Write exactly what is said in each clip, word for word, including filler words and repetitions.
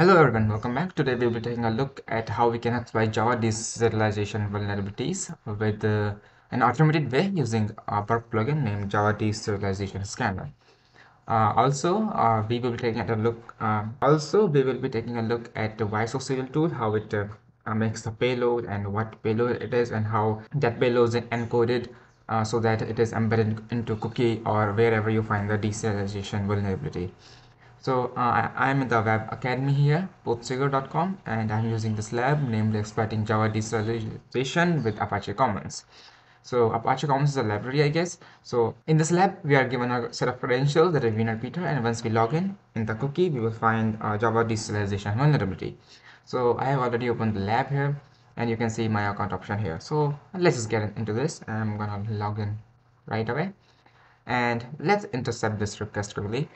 Hello everyone, welcome back. Today we will be taking a look at how we can exploit Java deserialization vulnerabilities with uh, an automated way using a Burp plugin named Java Deserialization Scanner. Uh, also, uh, we will be taking a look. Uh, also, we will be taking a look at the ysoserial tool, how it uh, makes the payload and what payload it is, and how that payload is encoded uh, so that it is embedded into cookie or wherever you find the deserialization vulnerability. So uh, I'm in the web academy here, portswigger dot com, and I'm using this lab named Exploiting Java Deserialization with Apache Commons. So Apache Commons is a library, I guess. So in this lab, we are given a set of credentials that are Wiener Peter, and once we log in, in the cookie, we will find uh, Java Deserialization vulnerability. So I have already opened the lab here, and you can see my account option here. So let's just get into this. I'm gonna log in right away, and let's intercept this request quickly.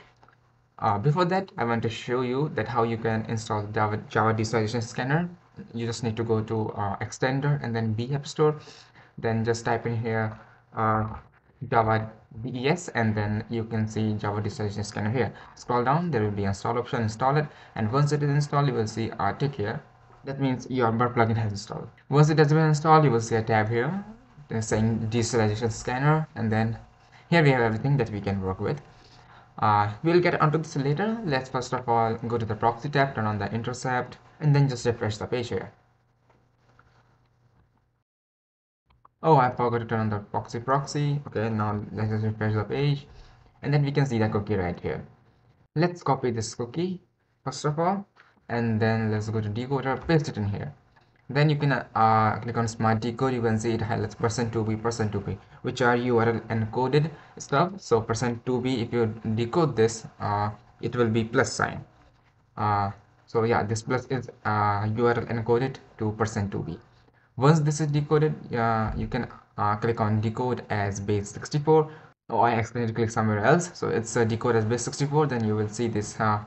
Uh, before that, I want to show you that how you can install Java, Java Deserialization Scanner. You just need to go to uh, Extender and then B App Store. Then just type in here uh, Java D E S, and then you can see Java Deserialization Scanner here. Scroll down, there will be install option, install it. And once it is installed, you will see a tick here. That means your Burp plugin has installed. Once it has been installed, you will see a tab here saying Deserialization Scanner. And then here we have everything that we can work with. Uh, we'll get onto this later. Let's first of all go to the proxy tab, turn on the intercept, and then just refresh the page here. Oh, I forgot to turn on the proxy proxy. Okay, now let's just refresh the page, and then we can see the cookie right here. Let's copy this cookie first of all, and then let's go to decoder, paste it in here. Then you can uh, click on Smart Decode. You can see it highlights percent two b, percent two b, which are U R L encoded stuff. So percent two b, if you decode this, uh, it will be plus sign. Uh, so yeah, this plus is uh, U R L encoded to percent two b. Once this is decoded, uh, you can uh, click on decode as base sixty-four. Oh, I accidentally clicked somewhere else. So it's uh, decode as base sixty-four. Then you will see this uh,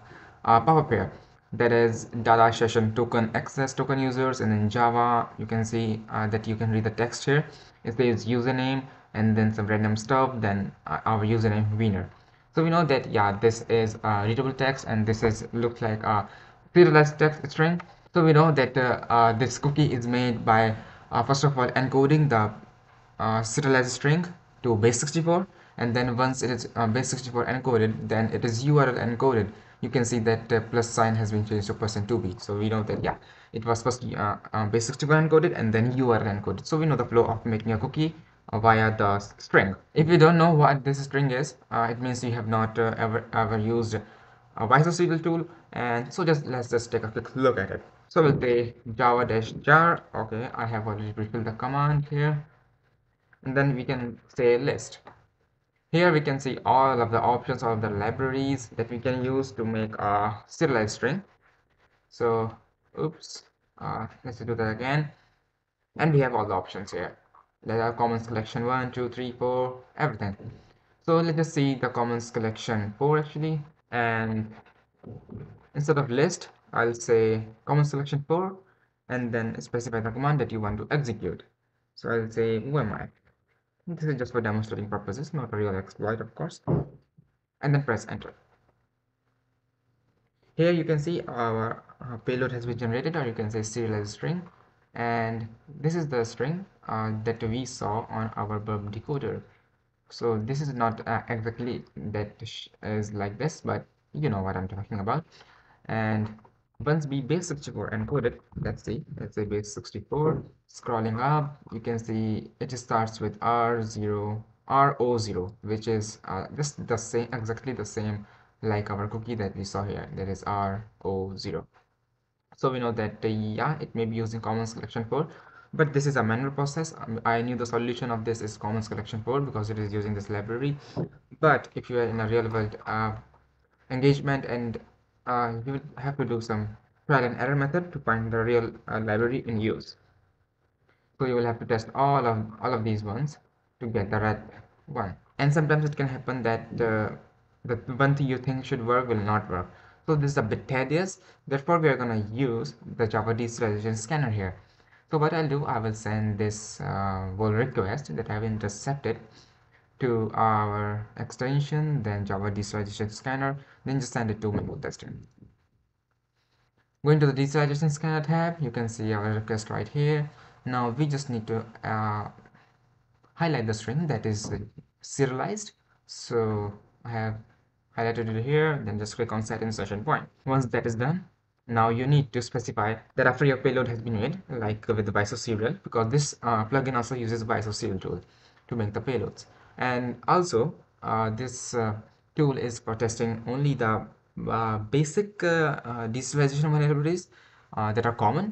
uh, pop-up here. That is data session token access, token users, and in Java you can see uh, that you can read the text here. It says username and then some random stuff, then uh, our username Wiener. So we know that yeah, this is uh, readable text, and this is looks like a serialized text string. So we know that uh, uh, this cookie is made by uh, first of all encoding the uh, serialized string to base sixty-four, and then once it is uh, base sixty-four encoded, then it is U R L encoded. You can see that uh, plus sign has been changed to percent two b. So we know that yeah, it was first uh, uh, base sixty-four encoded and then U R L encoded. So we know the flow of making a cookie uh, via the string. If you don't know what this string is, uh, it means you have not uh, ever ever used a ysoserial tool. And so just let's just take a quick look at it. So we'll say java dash jar. Okay, I have already pre-filled the command here, and then we can say list. Here we can see all of the options, all of the libraries that we can use to make a serialized string. So, oops, uh, let's do that again. And we have all the options here. There are Commons Collection one, two, three, four, everything. So let's just see the Commons Collection four actually. And instead of list, I'll say Commons Collection four, and then specify the command that you want to execute. So I'll say, who am I? This is just for demonstrating purposes, not a real exploit, of course. And then press enter. Here you can see our uh, payload has been generated, or you can say serialized string. And this is the string uh, that we saw on our Burp decoder. So this is not uh, exactly that is like this, but you know what I'm talking about. And once we base sixty-four encoded, let's see, let's say base sixty-four, scrolling up, you can see it starts with R zero, R zero, which is uh, just the same, exactly the same like our cookie that we saw here, that is R zero. So we know that uh, yeah, it may be using Commons Collection four, but this is a manual process. I knew the solution of this is Commons Collection four because it is using this library. But if you are in a real world uh, engagement, and Uh, you will have to do some trial and error method to find the real uh, library in use. So you will have to test all of all of these ones to get the right one. And sometimes it can happen that uh, the one thing you think should work will not work. So this is a bit tedious. Therefore, we are gonna use the Java Deserialization Scanner here. So what I'll do, I will send this uh, whole request that I've intercepted to our extension, then Java Deserialization Scanner, then just send it to my boot. Going to the deserialization scanner tab, you can see our request right here. Now we just need to uh, highlight the string that is serialized. So I have highlighted it here, then just click on set insertion point. Once that is done, now you need to specify that after your payload has been made, like with the ysoserial, because this uh, plugin also uses ysoserial tool to make the payloads. And also uh, this uh, tool is for testing only the Uh, basic uh, uh, deserialization vulnerabilities uh, that are common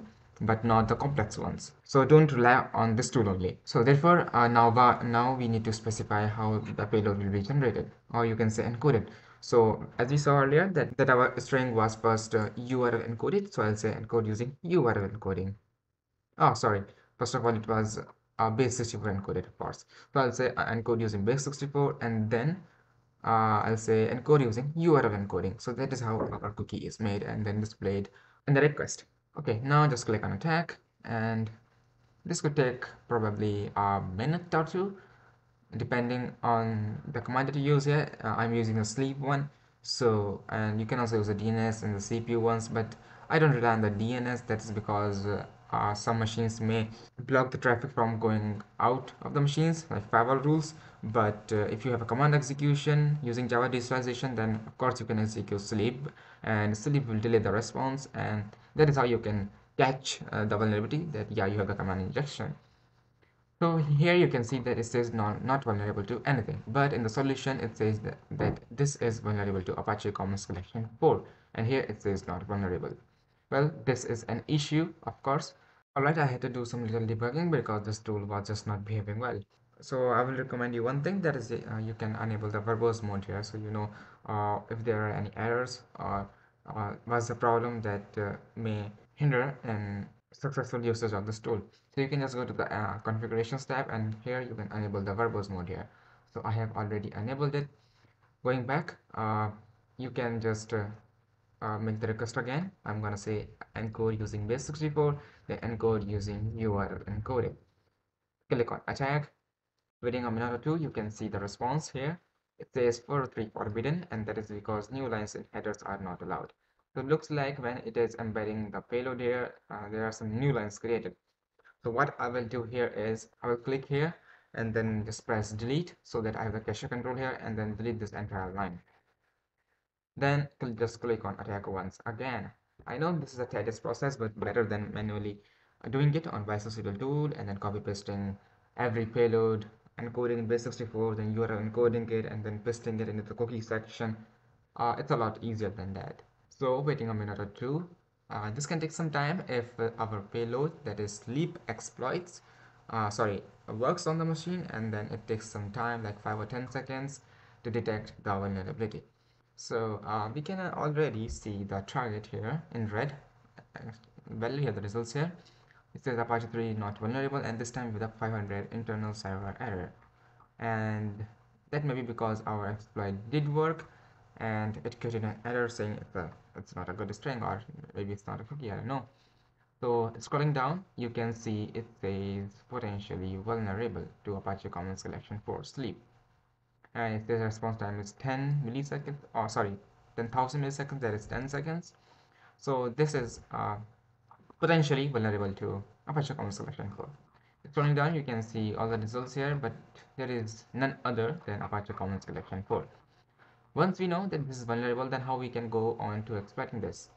but not the complex ones, so don't rely on this tool only. So therefore uh, now now we need to specify how the payload will be generated, or you can say encoded. So as we saw earlier that that our string was first uh, U R L encoded, so I'll say encode using U R L encoding. Oh sorry, first of all it was uh, base sixty-four encoded, of course, so I'll say uh, encode using base sixty-four, and then Uh, I'll say encode using U R L encoding. So that is how our cookie is made and then displayed in the request. Okay, now just click on attack, and this could take probably a minute or two depending on the command that you use here. uh, I'm using the sleep one, so and you can also use the D N S and the C P U ones, but I don't rely on the D N S. That is because uh, uh, some machines may block the traffic from going out of the machines, like firewall rules. But uh, if you have a command execution using Java deserialization, then of course you can execute sleep, and sleep will delay the response, and that is how you can catch uh, the vulnerability that yeah you have a command injection. So here you can see that it says not, not vulnerable to anything, but in the solution it says that, that this is vulnerable to Apache Commons Collection four, and here it says not vulnerable. Well, this is an issue, of course. Alright, I had to do some little debugging because this tool was just not behaving well. So I will recommend you one thing, that is uh, you can enable the verbose mode here, so you know uh, if there are any errors or uh, what's the problem that uh, may hinder and successful usage of this tool. So you can just go to the uh, configurations tab, and here you can enable the verbose mode here. So I have already enabled it. Going back, uh, you can just uh, uh, make the request again. I'm gonna say encode using base sixty-four, then encode using U R L encoding. Click on attack. Within a minute or two, you can see the response here. It says four oh three forbidden, and that is because new lines and headers are not allowed. So it looks like when it is embedding the payload here, uh, there are some new lines created. So what I will do here is I will click here and then just press delete, so that I have the cache control here, and then delete this entire line. Then just click on attack once again. I know this is a tedious process, but better than manually doing it on ysoserial tool and then copy pasting every payload, encoding base sixty-four, then U R L encoding it, and then pasting it into the cookie section. Uh, it's a lot easier than that. So waiting a minute or two, uh, this can take some time if uh, our payload, that is sleep, exploits uh, sorry works on the machine, and then it takes some time, like five or ten seconds, to detect the vulnerability. So uh, we can already see the target here in red. Well, here the results here. It says Apache three not vulnerable, and this time with a five hundred internal server error, and that may be because our exploit did work and it created an error saying it's, a, it's not a good string, or maybe it's not a cookie, I don't know. So scrolling down, you can see it says potentially vulnerable to Apache Commons Collection for sleep, and it says response time is ten milliseconds, or sorry, ten thousand milliseconds, that is ten seconds. So this is uh, potentially vulnerable to Apache Commons Collection four. Scrolling down, you can see all the results here, but there is none other than Apache Commons Collection four. Once we know that this is vulnerable, then how we can go on to exploiting this?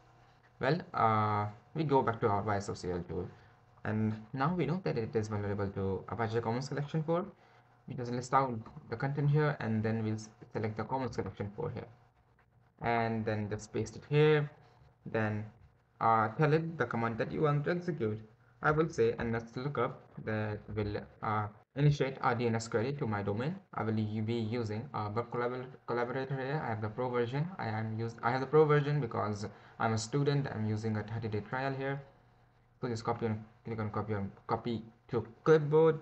Well, uh, we go back to our ysoserial tool, and now we know that it is vulnerable to Apache Commons Collection four. We just list out the content here, and then we'll select the Commons Collection four here, and then just paste it here. Then Uh, tell it the command that you want to execute. I will say N S lookup that will uh, initiate a D N S query to my domain. I will be using a Burp Collaborator here. I have the pro version. I am used. I have the pro version because I'm a student. I'm using a thirty day trial here. So just copy and click on copy and copy to clipboard.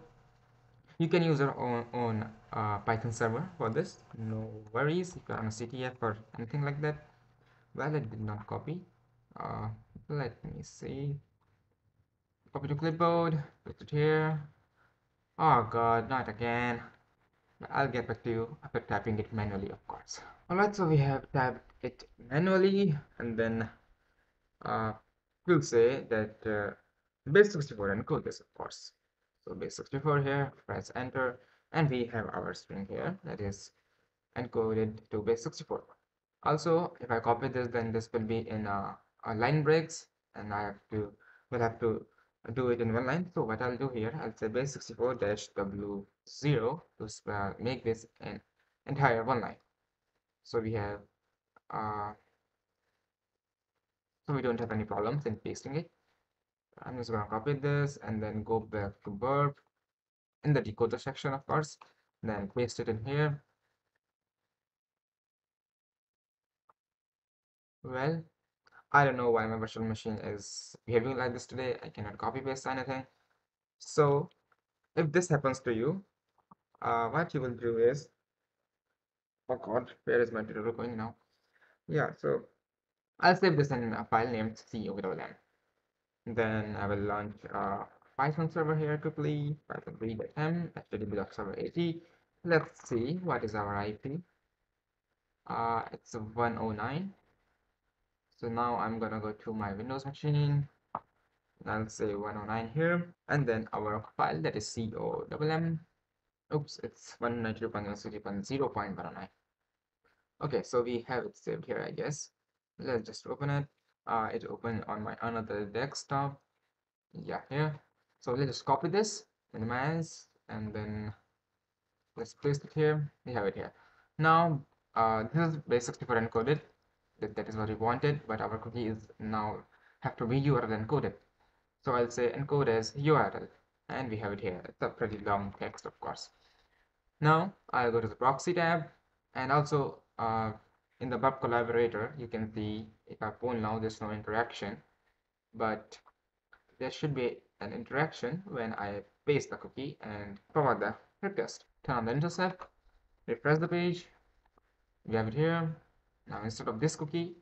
You can use your own, own uh, Python server for this. No worries if you're on a C T F or anything like that. Well, it did not copy. Uh, let me see. Copy to clipboard, paste it here. Oh god, not again. But I'll get back to you after tapping it manually, of course. Alright, so we have tapped it manually, and then uh, we'll say that uh, base sixty-four encode this, of course. So base sixty-four here, press enter, and we have our string here that is encoded to base sixty-four. Also, if I copy this, then this will be in a, a line breaks, and I have to will have to do it in one line. So what I'll do here, I'll say base sixty-four dash w zero to uh, make this an entire one line. So we have uh, so we don't have any problems in pasting it. I'm just gonna copy this and then go back to Burp in the decoder section, of course, then paste it in here. Well, I don't know why my virtual machine is behaving like this today. I cannot copy paste anything. So if this happens to you, uh, what you will do is, oh god, where is my tutorial going now? Yeah, so I'll save this in a file named C O M. Then I will launch a Python server here quickly, Python three dot m, H T T P dot server eighty. Let's see what is our I P. Uh, it's one oh nine. So now I'm gonna go to my Windows machine. I'll say one oh nine here, and then our file that is C O M. Oops, it's one ninety-two dot one sixty dot zero dot one oh nine. Okay, so we have it saved here, I guess. Let's just open it. Uh, it opened on my another desktop. Yeah, here. So let's just copy this in mass, and then let's paste it here. We have it here. Now, uh, this is base sixty-four encoded. That, that is what we wanted, but our cookie is now have to be U R L encoded. So I'll say encode as U R L, and we have it here. It's a pretty long text, of course. Now I'll go to the proxy tab, and also uh, in the Burp Collaborator, you can see if I phone now, there's no interaction, but there should be an interaction when I paste the cookie and forward the request. Turn on the intercept, refresh the page, we have it here. Now instead of this cookie,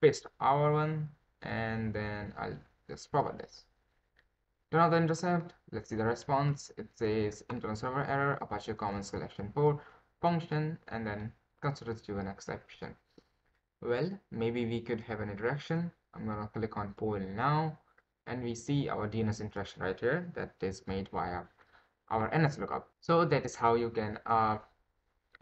paste our one, and then I'll just forward this. Turn on the intercept, let's see the response. It says internal server error, Apache Commons Collection four, function, and then considers to an exception. Well, maybe we could have an interaction. I'm gonna click on poll now, and we see our D N S interaction right here that is made via our N S lookup. So that is how you can uh,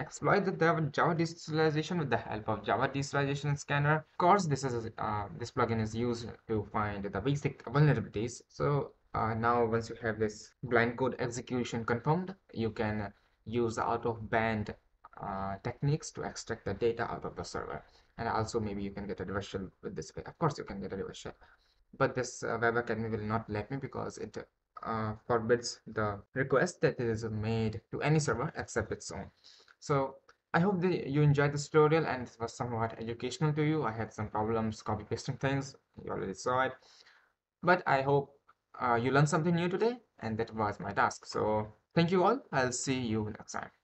exploit the Java deserialization with the help of Java Deserialization Scanner. Of course, this is uh, this plugin is used to find the basic vulnerabilities. So uh, now, once you have this blind code execution confirmed, you can use the out of band uh, techniques to extract the data out of the server. And also, maybe you can get a reversion with this way. Of course, you can get a reversion, but this uh, Web Academy will not let me because it uh, forbids the request that is made to any server except its own. So I hope that you enjoyed this tutorial and it was somewhat educational to you. I had some problems copy pasting things, you already saw it. But I hope uh, you learned something new today, and that was my task. So thank you all. I'll see you next time.